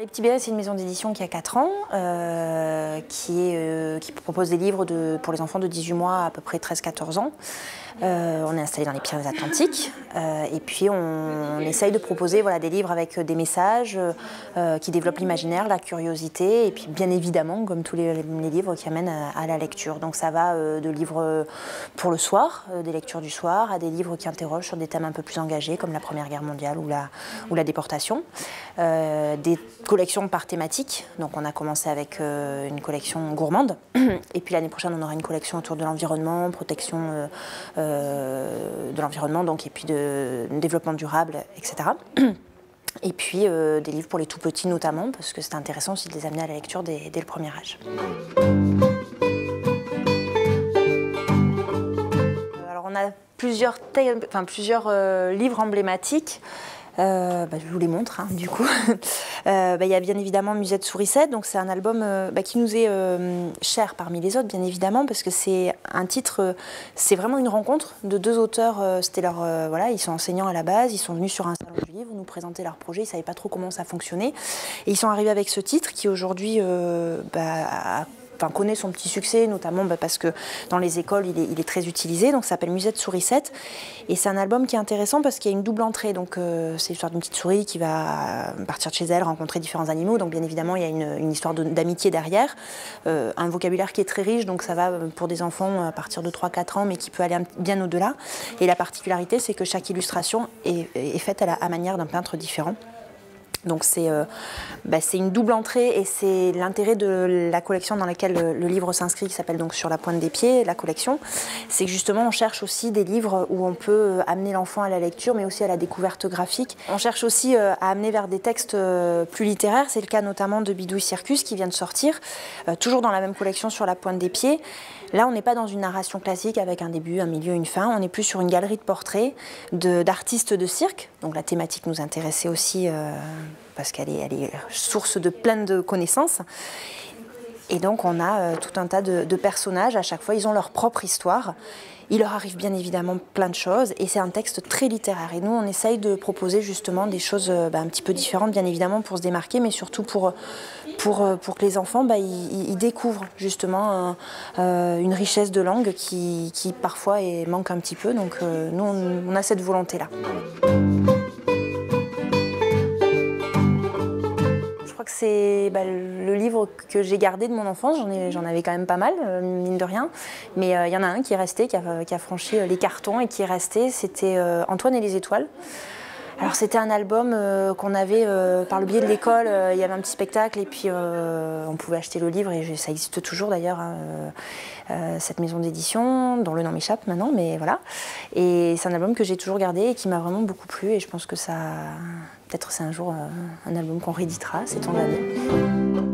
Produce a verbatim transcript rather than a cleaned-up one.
Les p'tits bérêts, c'est une maison d'édition qui a quatre ans, euh, qui, est, euh, qui propose des livres de, pour les enfants de dix-huit mois à, à peu près treize à quatorze ans. Euh, on est installé dans les Pyrénées-Atlantiques euh, et puis on, on essaye de proposer voilà, des livres avec des messages euh, qui développent l'imaginaire, la curiosité et puis bien évidemment comme tous les, les livres qui amènent à, à la lecture. Donc ça va euh, de livres pour le soir, euh, des lectures du soir, à des livres qui interrogent sur des thèmes un peu plus engagés comme la Première Guerre mondiale ou la, ou la déportation. Euh, des collections par thématique, donc on a commencé avec euh, une collection gourmande et puis l'année prochaine on aura une collection autour de l'environnement, protection euh, euh, de l'environnement donc et puis de développement durable, et cetera. Et puis euh, des livres pour les tout-petits notamment, parce que c'est intéressant aussi de les amener à la lecture dès, dès le premier âge. Alors on a plusieurs, enfin, plusieurs euh, livres emblématiques. Euh, bah, je vous les montre, hein, du coup. Euh, bah, y a bien évidemment Musette Souricette, donc c'est un album euh, bah, qui nous est euh, cher parmi les autres, bien évidemment, parce que c'est un titre, euh, c'est vraiment une rencontre de deux auteurs. Euh, c'était leur, euh, voilà, ils sont enseignants à la base, ils sont venus sur un salon du livre, nous présenter leur projet, ils ne savaient pas trop comment ça fonctionnait, et ils sont arrivés avec ce titre qui aujourd'hui euh, bah, a Enfin, connaît son petit succès, notamment bah, parce que dans les écoles, il est, il est très utilisé. Donc, ça s'appelle Musette Souricette. Et c'est un album qui est intéressant parce qu'il y a une double entrée. Donc, euh, c'est l'histoire d'une petite souris qui va partir de chez elle, rencontrer différents animaux. Donc, bien évidemment, il y a une, une histoire d'amitié de, derrière. Euh, un vocabulaire qui est très riche. Donc, ça va pour des enfants à partir de trois à quatre ans, mais qui peut aller un, bien au-delà. Et la particularité, c'est que chaque illustration est, est faite à la à manière d'un peintre différent. Donc c'est euh, bah une double entrée et c'est l'intérêt de la collection dans laquelle le, le livre s'inscrit, qui s'appelle donc Sur la pointe des pieds, la collection, c'est que justement on cherche aussi des livres où on peut amener l'enfant à la lecture mais aussi à la découverte graphique. On cherche aussi euh, à amener vers des textes euh, plus littéraires, c'est le cas notamment de Bidouille Circus qui vient de sortir, euh, toujours dans la même collection Sur la pointe des pieds. Là on n'est pas dans une narration classique avec un début, un milieu, une fin, on est plus sur une galerie de portraits d'artistes de, de cirque, donc la thématique nous intéressait aussi euh, parce qu'elle est, elle est source de plein de connaissances. Et donc on a euh, tout un tas de, de personnages, à chaque fois ils ont leur propre histoire, il leur arrive bien évidemment plein de choses et c'est un texte très littéraire. Et nous on essaye de proposer justement des choses bah, un petit peu différentes bien évidemment pour se démarquer, mais surtout pour, pour, pour que les enfants bah, ils, ils découvrent justement un, une richesse de langue qui, qui parfois est, manque un petit peu, donc euh, nous on, on a cette volonté-là. C'est bah, le livre que j'ai gardé de mon enfance, j'en avais quand même pas mal, euh, mine de rien, mais il euh, y en a un qui est resté, qui a, qui a franchi euh, les cartons et qui est resté, c'était euh, Antoine et les étoiles. Alors c'était un album euh, qu'on avait euh, par le biais de l'école, il euh, y avait un petit spectacle et puis euh, on pouvait acheter le livre et ça existe toujours d'ailleurs, hein, euh, cette maison d'édition dont le nom m'échappe maintenant, mais voilà. Et c'est un album que j'ai toujours gardé et qui m'a vraiment beaucoup plu et je pense que ça, peut-être c'est un jour euh, un album qu'on rééditera, sait-on jamais.